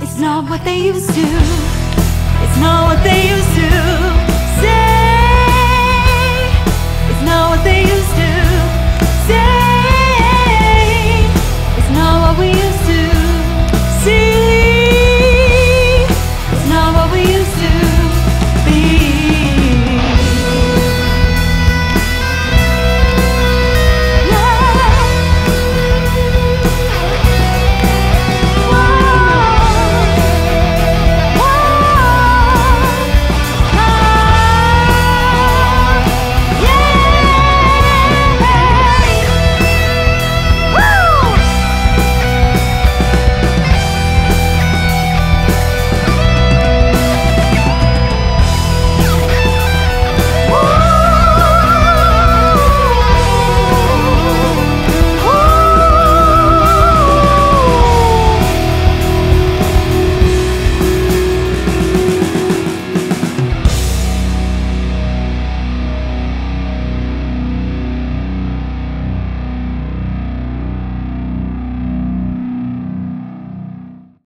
It's not what they used to.